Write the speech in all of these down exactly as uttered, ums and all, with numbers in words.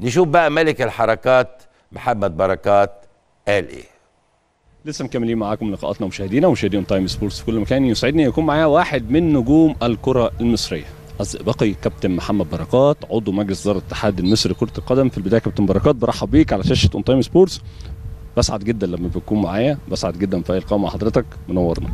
نشوف بقى ملك الحركات محمد بركات قال ايه. لسه مكملين معاكم لقاءاتنا مشاهدينا ومشاهدي اون تايم سبورتس في كل مكان. يسعدني يكون معايا واحد من نجوم الكره المصريه الزئبقي كابتن محمد بركات عضو مجلس اداره الاتحاد المصري لكره القدم. في البدايه كابتن بركات برحب بيك على شاشه اون تايم سبورتس، بسعد جدا لما بتكون معايا، بسعد جدا في اي لقاء مع حضرتك، منورنا.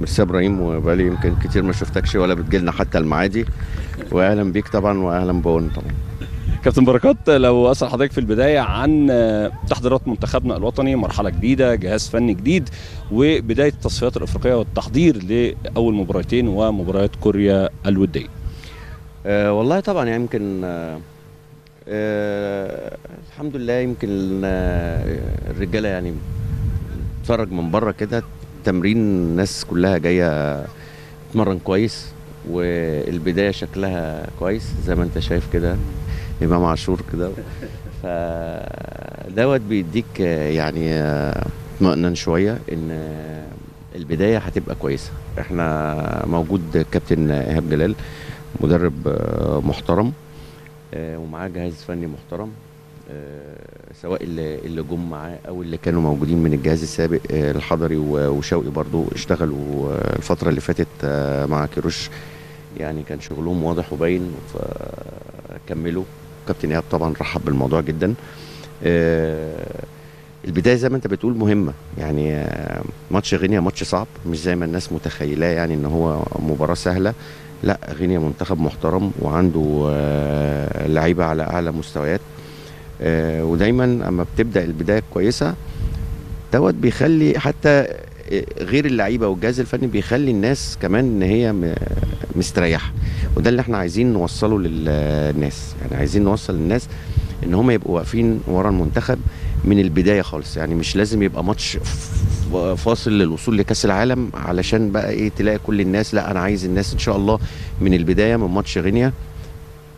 ميرسي يا ابراهيم، وبقالي يمكن كتير ما شفتكش ولا بتجيلنا حتى المعادي، واهلا بيك طبعا واهلا بون طبعا. كابتن بركات، لو اسال حضرتك في البدايه عن تحضيرات منتخبنا الوطني، مرحله جديده، جهاز فني جديد، وبدايه التصفيات الافريقيه والتحضير لاول مباراتين ومباراه كوريا الوديه. أه والله طبعا يمكن أه أه الحمد لله، يمكن أه الرجاله يعني بتتفرج من بره كده تمرين، الناس كلها جايه تتمرن كويس، والبدايه شكلها كويس زي ما انت شايف كده امام عاشور كده، فدوت بيديك يعني اطمئنان شويه ان البدايه هتبقى كويسه. احنا موجود كابتن ايهاب جلال مدرب محترم ومعاه جهاز فني محترم، سواء اللي جم معاه او اللي كانوا موجودين من الجهاز السابق، الحضري وشوقي برضو اشتغلوا الفتره اللي فاتت مع كيروش، يعني كان شغلهم واضح وباين فكملوا. كابتن ايهاب طبعا رحب بالموضوع جدا. البدايه زي ما انت بتقول مهمه، يعني ماتش غينيا ماتش صعب، مش زي ما الناس متخيلاه يعني ان هو مباراه سهله، لا غينيا منتخب محترم وعنده لعيبه على اعلى مستويات، ودايما اما بتبدا البدايه كويسه دوت بيخلي حتى غير اللعيبه والجهاز الفني بيخلي الناس كمان ان هي مستريحه، وده اللي احنا عايزين نوصله للناس، يعني عايزين نوصل للناس ان هم يبقوا واقفين ورا المنتخب من البدايه خالص، يعني مش لازم يبقى ماتش فاصل للوصول لكاس العالم علشان بقى ايه تلاقي كل الناس، لا انا عايز الناس ان شاء الله من البدايه من ماتش غينيا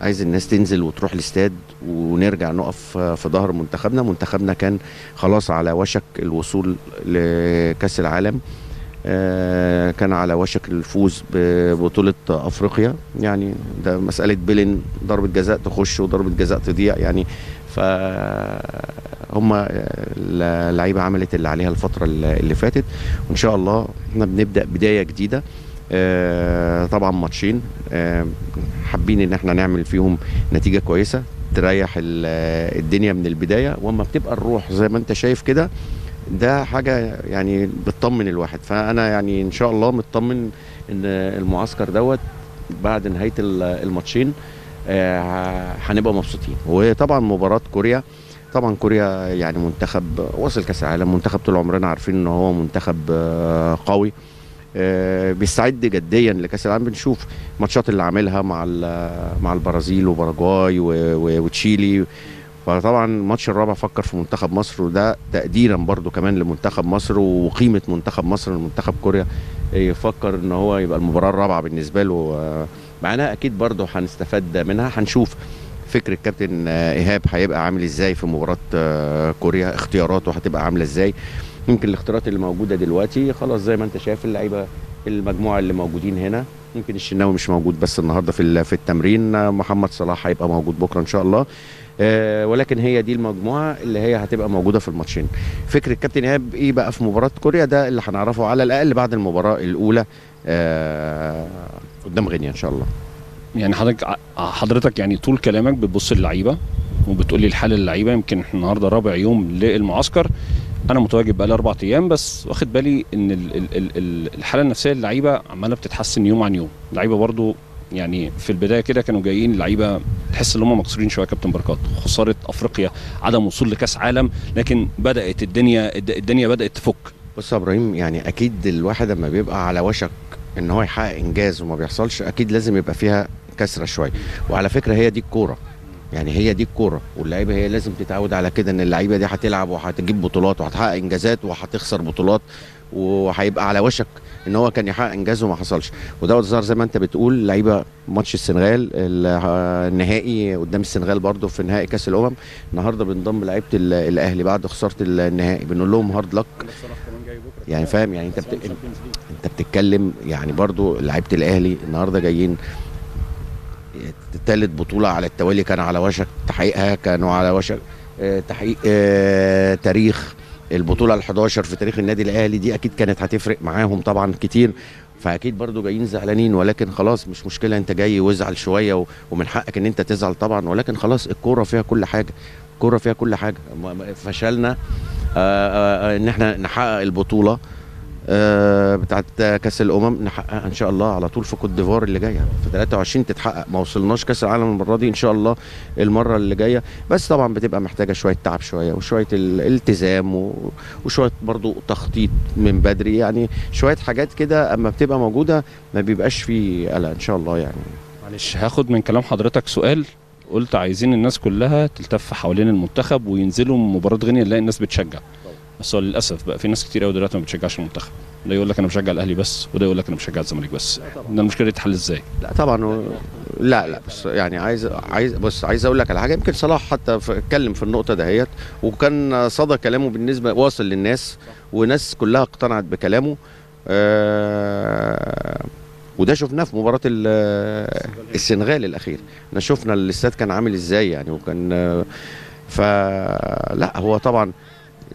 عايز الناس تنزل وتروح الاستاد ونرجع نقف في ظهر منتخبنا. منتخبنا كان خلاص على وشك الوصول لكاس العالم، كان على وشك الفوز ببطوله افريقيا، يعني ده مساله بيلين ضربه جزاء تخش وضربه جزاء تضيع، يعني فهم اللعيبه عملت اللي عليها الفتره اللي فاتت، وان شاء الله احنا بنبدا بدايه جديده. طبعا ماتشين حابين ان احنا نعمل فيهم نتيجه كويسه تريح الدنيا من البدايه، واما بتبقى الروح زي ما انت شايف كده ده حاجه يعني بتطمن الواحد، فانا يعني ان شاء الله مطمن ان المعسكر دوت بعد نهايه الماتشين هنبقى مبسوطين. وطبعا مباراه كوريا، طبعا كوريا يعني منتخب وصل كاس العالم، منتخب طول عمرنا عارفين ان هو منتخب قوي بيستعد جديا لكاس العالم، بنشوف الماتشات اللي عاملها مع مع البرازيل وباراجواي وتشيلي، فطبعا الماتش الرابع فكر في منتخب مصر، وده تقديرا برضو كمان لمنتخب مصر وقيمه منتخب مصر لمنتخب كوريا، يفكر ان هو يبقى المباراه الرابعه بالنسبه له معانا، اكيد برضو هنستفاد منها. هنشوف فكر الكابتن ايهاب هيبقى عامل ازاي في مباراه كوريا، اختياراته هتبقى عامله ازاي، يمكن الاختيارات اللي موجوده دلوقتي خلاص زي ما انت شايف اللعيبه المجموعه اللي موجودين هنا، يمكن الشناوي مش موجود بس النهارده في في التمرين، محمد صلاح هيبقى موجود بكره ان شاء الله، أه ولكن هي دي المجموعه اللي هي هتبقى موجوده في الماتشين. فكر الكابتن ايهاب ايه بقى في مباراه كوريا ده اللي هنعرفه على الاقل بعد المباراه الاولى أه قدام غينيا ان شاء الله. يعني حضرتك حضرتك يعني طول كلامك بتبص للعيبه وبتقول لي الحاله اللعيبه، يمكن احنا النهارده رابع يوم للمعسكر، انا متواجد بقالي اربع ايام بس واخد بالي ان ال ال ال الحاله النفسيه للعيبه عماله بتتحسن يوم عن يوم. اللعيبه برضو يعني في البدايه كده كانوا جايين اللعيبه تحس ان هم مكسورين شويه كابتن بركات، خساره افريقيا، عدم وصول لكاس عالم، لكن بدات الدنيا الدنيا بدات تفك. بص يا ابراهيم، يعني اكيد الواحد لما بيبقى على وشك ان هو يحقق انجاز وما بيحصلش اكيد لازم يبقى فيها كسره شويه، وعلى فكره هي دي الكوره، يعني هي دي الكوره، واللعيبه هي لازم تتعود على كده ان اللعيبه دي هتلعب وهتجيب بطولات وهتحقق انجازات وهتخسر بطولات، وهيبقى على وشك ان هو كان يحقق انجاز وما حصلش، وده ظهر زي ما انت بتقول. لعيبه ماتش السنغال النهائي قدام السنغال برده في نهائي كاس الامم، النهارده بنضم لعيبه الاهلي بعد خساره النهائي، بنقول لهم هارد لك، يعني فاهم، يعني انت بت... انت بتتكلم يعني برده لعيبه الاهلي النهارده جايين ثالث بطولة على التوالي كان على وشك تحقيقها، كانوا على وشك تحقيق تاريخ البطولة الحادية عشرة في تاريخ النادي الأهلي. دي أكيد كانت هتفرق معاهم طبعا كتير، فأكيد برضو جايين زعلانين، ولكن خلاص مش مشكلة، أنت جاي وازعل شوية ومن حقك أن أنت تزعل طبعا، ولكن خلاص الكورة فيها كل حاجة، الكورة فيها كل حاجة. فشلنا أن احنا نحقق البطولة بتاعت كاس الامم، نحققها ان شاء الله على طول في كوت ديفوار اللي جايه في ثلاثة وعشرين تتحقق. ما وصلناش كاس العالم المره دي، ان شاء الله المره اللي جايه، بس طبعا بتبقى محتاجه شويه تعب شويه وشويه الالتزام وشويه برضو تخطيط من بدري، يعني شويه حاجات كده اما بتبقى موجوده ما بيبقاش في قلق ان شاء الله. يعني معلش هاخد من كلام حضرتك سؤال، قلت عايزين الناس كلها تلتف حوالين المنتخب وينزلوا مباراه غينيا نلاقي الناس بتشجع، بس للاسف بقى في ناس كتير قوي دلوقتي ما بتشجعش المنتخب، ده يقول لك انا بشجع الاهلي بس، وده يقول لك انا بشجع الزمالك بس. ده المشكله دي تتحل ازاي؟ لا طبعا و... لا لا بس يعني عايز عايز بص عايز اقول لك على حاجه، يمكن صلاح حتى اتكلم في النقطه دهيت، وكان صدى كلامه بالنسبه واصل للناس وناس كلها اقتنعت بكلامه، آه وده شفناه في مباراه السنغال الاخير، احنا شفنا الاستاد كان عامل ازاي يعني، وكان فلا هو طبعا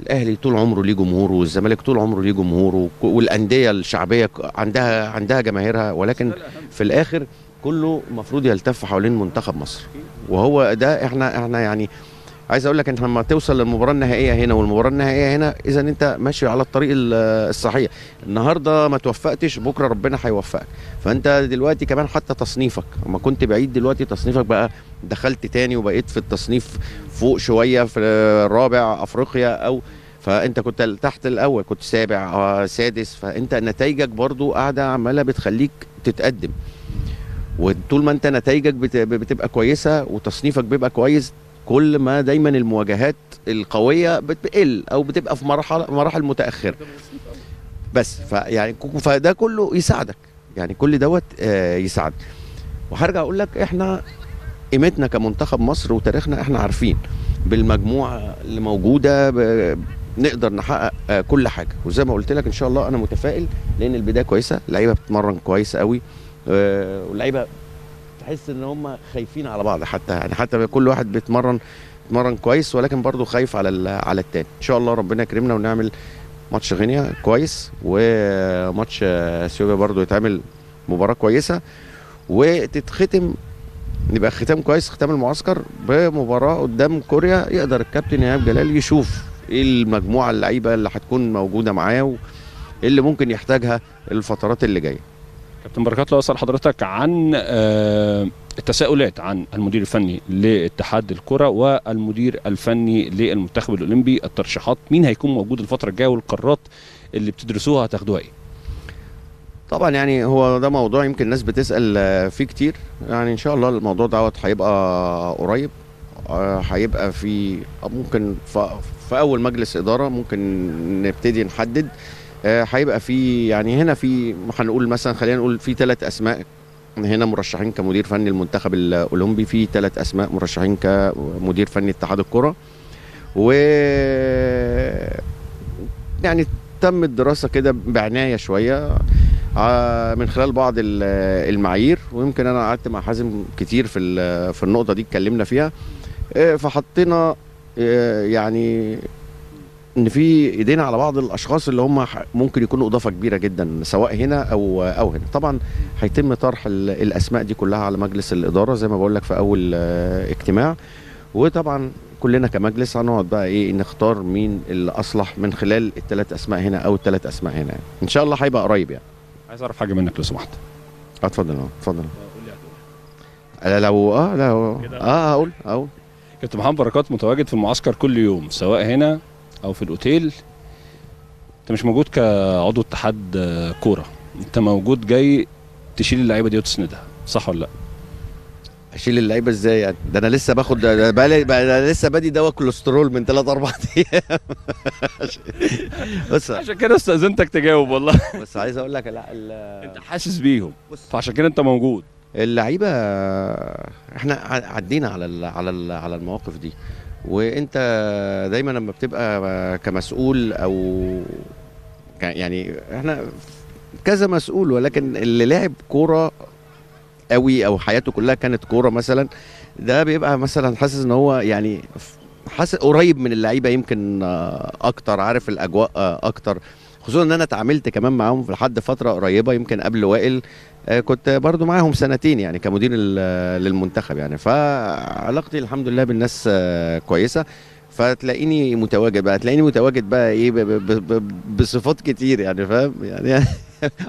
الاهلي طول عمره ليه جمهوره، والزمالك طول عمره ليه جمهوره، والانديه الشعبيه عندها عندها جماهيرها، ولكن في الاخر كله المفروض يلتف حوالين منتخب مصر، وهو ده احنا احنا يعني عايز اقول لك انت لما توصل للمباراه النهائيه هنا والمباراه النهائيه هنا، اذا انت ماشي على الطريق الصحيح، النهارده ما توفقتش بكره ربنا هيوفقك، فانت دلوقتي كمان حتى تصنيفك، اما كنت بعيد دلوقتي تصنيفك بقى دخلت تاني وبقيت في التصنيف فوق شويه في الرابع افريقيا، او فانت كنت تحت الاول كنت سابع سادس، فانت نتائجك برضو قاعده عماله بتخليك تتقدم، وطول ما انت نتائجك بتبقى كويسه وتصنيفك بيبقى كويس، كل ما دايما المواجهات القويه بتقل او بتبقى في مرحله مراحل متاخره، بس فيعني فده كله يساعدك، يعني كل دوت يساعدك. وهرجع اقول لك احنا قيمتنا كمنتخب مصر وتاريخنا احنا عارفين بالمجموعه اللي موجوده نقدر نحقق كل حاجه، وزي ما قلت لك ان شاء الله انا متفائل لان البدايه كويسه، اللعيبه بتتمرن كويس قوي، واللعيبه تحس ان هم خايفين على بعض حتى، يعني حتى كل واحد بيتمرن بيتمرن كويس، ولكن برضه خايف على على التاني. ان شاء الله ربنا يكرمنا ونعمل ماتش غينيا كويس، وماتش اثيوبيا برضه يتعمل مباراه كويسه، وتتختم نبقى ختام كويس، ختام المعسكر بمباراه قدام كوريا، يقدر الكابتن ايهاب جلال يشوف ايه المجموعه اللعيبه اللي هتكون موجوده معاه وايه اللي ممكن يحتاجها الفترات اللي جايه. كابتن بركات، لو اسال حضرتك عن التساؤلات عن المدير الفني لاتحاد الكره والمدير الفني للمنتخب الاولمبي، الترشيحات مين هيكون موجود الفتره الجايه والقرارات اللي بتدرسوها هتاخدوها ايه؟ طبعا يعني هو ده موضوع يمكن الناس بتسال فيه كتير، يعني ان شاء الله الموضوع دوت هيبقى قريب، هيبقى في ممكن في اول مجلس اداره ممكن نبتدي نحدد، هيبقى في يعني هنا في هنقول مثلا خلينا نقول في ثلاث اسماء هنا مرشحين كمدير فني المنتخب الاولمبي، في ثلاث اسماء مرشحين كمدير فني اتحاد الكره، و يعني تم الدراسه كده بعنايه شويه من خلال بعض المعايير، ويمكن انا قعدت مع حازم كتير في في النقطه دي اتكلمنا فيها، فحطينا يعني ان في ايدينا على بعض الاشخاص اللي هم ممكن يكونوا اضافه كبيره جدا سواء هنا او او هنا. طبعا هيتم طرح الاسماء دي كلها على مجلس الاداره زي ما بقول لك في اول اجتماع، وطبعا كلنا كمجلس هنقعد بقى ايه نختار مين اللي اصلح من خلال الثلاث اسماء هنا او الثلاث اسماء هنا، ان شاء الله هيبقى قريب. يعني عايز اعرف حاجه منك لو سمحت. اتفضل اه اتفضل. لا لو اه لا اه اقول اقول كابتن محمد بركات متواجد في المعسكر كل يوم سواء هنا او في الاوتيل، انت مش موجود كعضو اتحاد كوره، انت موجود جاي تشيل اللعيبه دي وتسندها، صح ولا لا؟ اشيل اللعيبه ازاي يعني؟ ده انا لسه باخد بقالي انا لسه بادي دواء كوليسترول من ثلاثة أربعة أيام. بس عشان كده استاذنتك تجاوب والله. بس عايز اقول لك لا انت حاسس بيهم فعشان كده انت موجود. اللعيبه احنا عدينا على على على المواقف دي، وانت دايما لما بتبقى كمسؤول او يعني احنا كذا مسؤول، ولكن اللي لاعب كوره قوي او حياته كلها كانت كوره مثلا، ده بيبقى مثلا حاسس ان هو يعني حاسس قريب من اللعيبه يمكن اكتر، عارف الاجواء اكتر، خصوصا ان انا اتعاملت كمان معاهم لحد فتره قريبه يمكن قبل وائل، كنت برضو معاهم سنتين يعني كمدير للمنتخب يعني، فعلاقتي الحمد لله بالناس كويسه، فتلاقيني متواجد بقى تلاقيني متواجد بقى ايه بصفات كتير يعني، فاهم يعني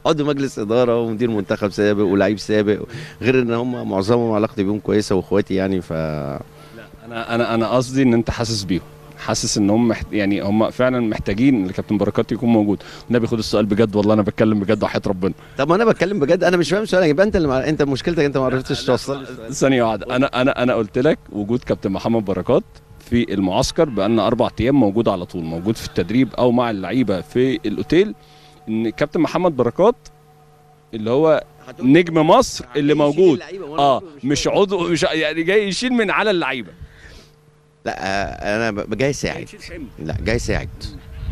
عضو مجلس اداره ومدير منتخب سابق ولاعيب سابق، غير ان هم معظمهم علاقتي بيهم كويسه واخواتي يعني. ف لا انا انا انا قصدي ان انت حاسس بيهم، حاسس ان هم يعني هم فعلا محتاجين الكابتن بركات يكون موجود. النبي خد السؤال بجد، والله انا بتكلم بجد وحياة ربنا. طب ما انا بتكلم بجد، انا مش فاهم السؤال، يبقى انت اللي مع... انت مشكلتك انت ما عرفتش توصل. ثانيه واحده، انا انا انا قلت لك وجود كابتن محمد بركات في المعسكر بقالنا اربع ايام، موجود على طول، موجود في التدريب او مع اللعيبه في الاوتيل، ان كابتن محمد بركات اللي هو نجم مصر اللي موجود، اه مش عضو، مش يعني جاي يشيل من على اللعيبه. لا انا جاي ساعد، لا جاي ساعد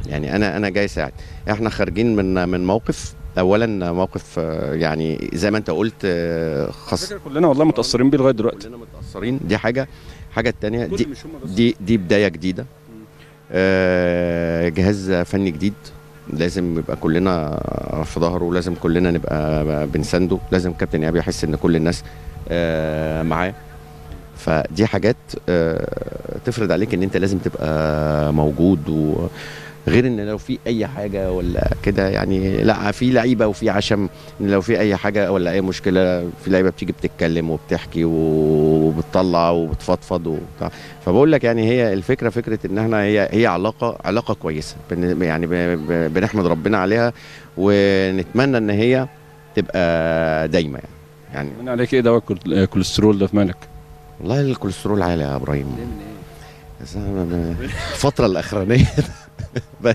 يعني، انا انا جاي ساعد. احنا خارجين من من موقف، اولا موقف يعني زي ما انت قلت خاص، كلنا والله متاثرين بيه لغايه دلوقتي، كلنا متاثرين، دي حاجه. الحاجه الثانيه دي, دي دي بدايه جديده، جهاز فني جديد لازم يبقى كلنا في ظهره، ولازم كلنا نبقى بنسنده، لازم كابتن ايهاب يحس ان كل الناس معاه، فدي حاجات تفرض عليك ان انت لازم تبقى موجود، وغير ان لو في اي حاجه ولا كده يعني، لا في لعيبه وفي عشم ان لو في اي حاجه ولا اي مشكله، في لعيبه بتيجي بتتكلم وبتحكي وبتطلع وبتفضفض وبتاع. فبقول لك يعني هي الفكره، فكره ان احنا هي هي علاقه علاقه كويسه يعني، بنحمد ربنا عليها ونتمنى ان هي تبقى دايمه يعني. يعني من عليك ايه دواء الكوليسترول ده في مالك؟ والله الكوليسترول عالي يا ابراهيم، الفترة الأخرانية بس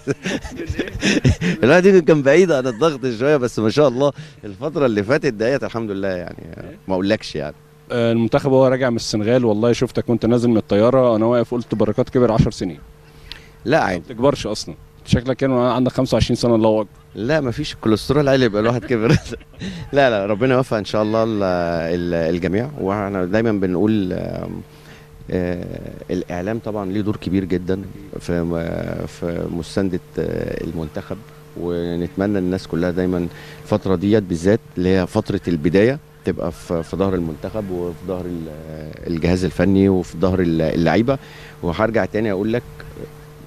لا دي كان بعيدة عن الضغط شوية، بس ما شاء الله الفترة اللي فاتت ديت الحمد لله يعني، ما أقولكش يعني. المنتخب هو راجع من السنغال، والله شفتك وأنت نازل من الطيارة أنا واقف قلت بركات كبر عشر سنين. لا عادي، ما بتكبرش أصلا، شكلك كان عندك خمسة وعشرين سنة الله أكبر. لا مفيش كوليسترول عالي يبقى الواحد كبر لا لا ربنا يوفق ان شاء الله الجميع. واحنا دايما بنقول الاعلام طبعا ليه دور كبير جدا في في مساندة المنتخب، ونتمنى الناس كلها دايما الفتره ديت بالذات اللي هي فتره البدايه تبقى في ظهر المنتخب وفي ظهر الجهاز الفني وفي ظهر اللعيبه. وهرجع تاني اقول لك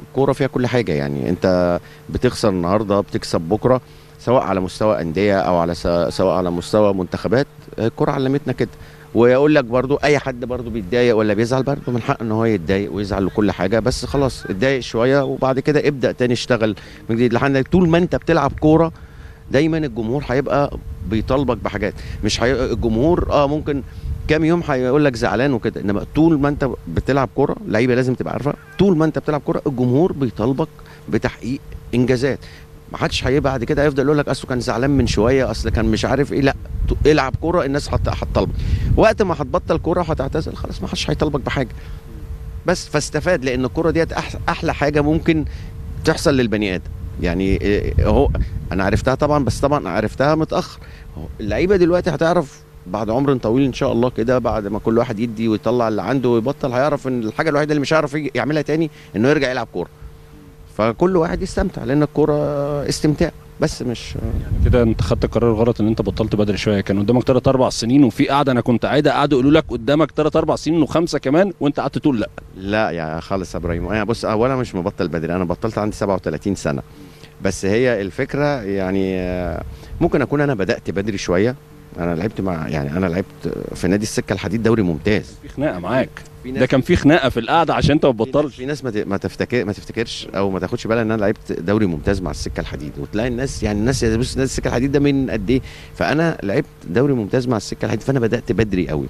الكوره فيها كل حاجه يعني، انت بتخسر النهارده بتكسب بكره، سواء على مستوى انديه او على سواء على مستوى منتخبات، الكوره علمتنا كده. ويقول لك برضو اي حد برضو بيتضايق ولا بيزعل، برضو من حقه ان هو يتضايق ويزعل لكل حاجه، بس خلاص اتضايق شويه وبعد كده ابدا تاني اشتغل من جديد لحد طول ما انت بتلعب كوره. دايما الجمهور هيبقى بيطالبك بحاجات، مش هي... الجمهور اه ممكن كام يوم هيقول لك زعلان وكده، انما طول ما انت بتلعب كوره، اللعيبه لازم تبقى عارفه طول ما انت بتلعب كوره الجمهور بيطالبك بتحقيق انجازات. ما حدش هيبقى بعد كده هيفضل يقول لك اصل كان زعلان من شويه، اصل كان مش عارف ايه. لا العب كوره، الناس هتطالبك، وقت ما هتبطل كوره وهتعتزل خلاص ما حدش هيطالبك بحاجه، بس فاستفاد، لان الكوره ديت احلى حاجه ممكن تحصل للبني ادم يعني. اهو انا عرفتها طبعا، بس طبعا عرفتها متاخر، اللعيبه دلوقتي هتعرف بعد عمر طويل ان شاء الله كده، بعد ما كل واحد يدي ويطلع اللي عنده ويبطل، هيعرف ان الحاجه الوحيده اللي مش هيعرف يعملها تاني انه يرجع يلعب كوره. فكل واحد يستمتع، لان الكوره استمتاع بس مش يعني كده. انت خدت قرار غلط ان انت بطلت بدري شويه، كان قدامك ثلاث اربع سنين وفي قاعده، انا كنت قاعده قعدوا يقولوا لك قدامك ثلاث اربع سنين وخمسه كمان، وانت قعدت تقول لا لا يا خالص يا ابراهيم. انا بص، اولا مش مبطل بدري، انا بطلت عندي سبعة وثلاثين سنة، بس هي الفكره يعني ممكن اكون انا بدات بدري شويه. انا لعبت مع يعني انا لعبت في نادي السكه الحديد دوري ممتاز، في خناقه معاك، ده كان في خناقه في القعده عشان انت ما تبطلش. في ناس ما تفتكر ما تفتكرش او ما تاخدش بالها ان انا لعبت دوري ممتاز مع السكه الحديد، وتلاقي الناس يعني الناس يا بص نادي السكه الحديد ده من قد ايه، فانا لعبت دوري ممتاز مع السكه الحديد، فانا بدات بدري قوي،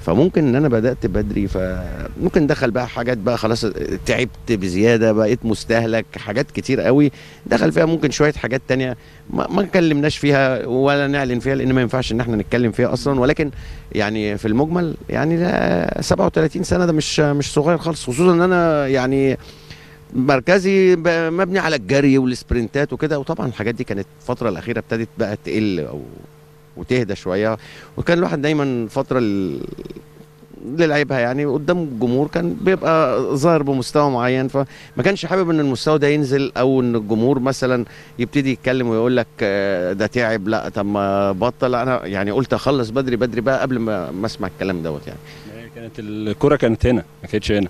فممكن ان انا بدات بدري، فممكن دخل بقى حاجات بقى خلاص تعبت بزياده، بقيت مستهلك حاجات كتير قوي دخل فيها، ممكن شويه حاجات تانية ما نكلمناش فيها ولا نعلن فيها، لان ما ينفعش ان احنا نتكلم فيها اصلا. ولكن يعني في المجمل يعني سبعة وثلاثين سنة ده مش مش صغير خالص، خصوصا ان انا يعني مركزي مبني على الجري والسبرنتات وكده، وطبعا الحاجات دي كانت الفتره الاخيره ابتدت بقى تقل او وتهدى شويه. وكان الواحد دايما فتره اللي لعبها يعني قدام الجمهور كان بيبقى ظاهر بمستوى معين، فما كانش حابب ان المستوى ده ينزل او ان الجمهور مثلا يبتدي يتكلم ويقول لك ده تعب، لا طب ما بطل. انا يعني قلت اخلص بدري بدري بقى قبل ما ما اسمع الكلام دوت. يعني كانت الكرة كانت هنا ما كانتش هنا.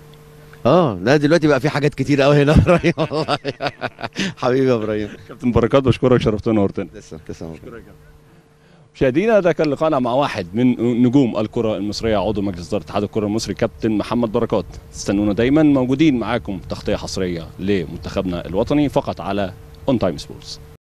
اه لا دلوقتي بقى في حاجات كتير قوي هنا. ابراهيم والله حبيبي يا ابراهيم. كابتن بركات بشكرك، شرفتنا ونورتنا. تسلم تسلم. بشكرك يا كابتن. مشاهدينا ده كان لقاءنا مع واحد من نجوم الكرة المصرية عضو مجلس إدارة اتحاد الكرة المصري كابتن محمد بركات. استنونا دايما موجودين معاكم تغطية حصرية لمنتخبنا الوطني فقط على اون تايم سبورتس.